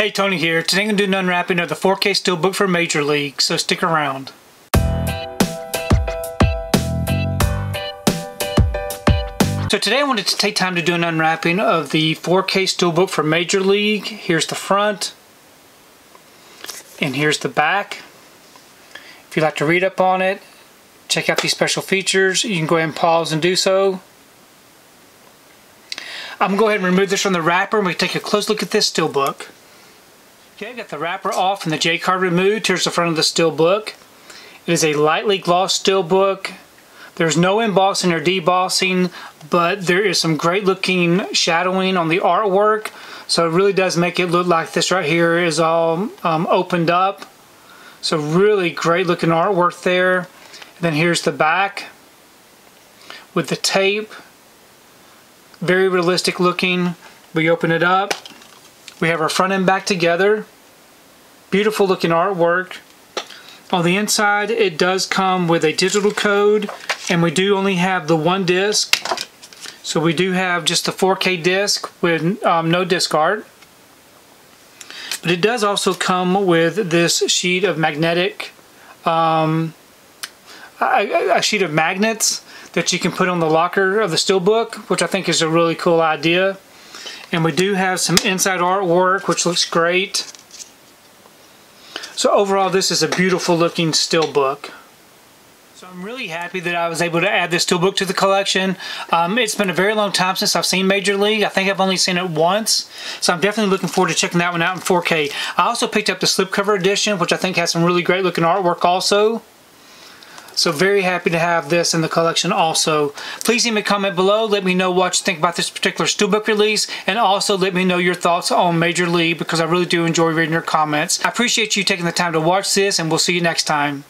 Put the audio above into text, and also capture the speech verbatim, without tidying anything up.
Hey, Tony here. Today I'm going to do an unwrapping of the four K Steelbook for Major League, so stick around. So today I wanted to take time to do an unwrapping of the four K Steelbook for Major League. Here's the front, and here's the back. If you'd like to read up on it, check out these special features, you can go ahead and pause and do so. I'm going to go ahead and remove this from the wrapper and we can take a close look at this Steelbook. Okay, I got the wrapper off and the J card removed. Here's the front of the Steelbook. It is a lightly glossed Steelbook. There's no embossing or debossing, but there is some great looking shadowing on the artwork. So it really does make it look like this right here is all um, opened up. So really great looking artwork there. And then here's the back with the tape. Very realistic looking. We open it up. We have our front and back together. Beautiful looking artwork. On the inside, it does come with a digital code, and we do only have the one disc. So we do have just the four K disc with um, no disc art. But it does also come with this sheet of magnetic, um, a, a sheet of magnets that you can put on the locker of the Steelbook, which I think is a really cool idea. And we do have some inside artwork, which looks great. So overall, this is a beautiful looking Steelbook. So I'm really happy that I was able to add this Steelbook to the collection. Um, it's been a very long time since I've seen Major League. I think I've only seen it once. So I'm definitely looking forward to checking that one out in four K. I also picked up the slipcover edition, which I think has some really great looking artwork also. So very happy to have this in the collection also. Please leave me a comment below. Let me know what you think about this particular Steelbook release. And also let me know your thoughts on Major League, because I really do enjoy reading your comments. I appreciate you taking the time to watch this, and we'll see you next time.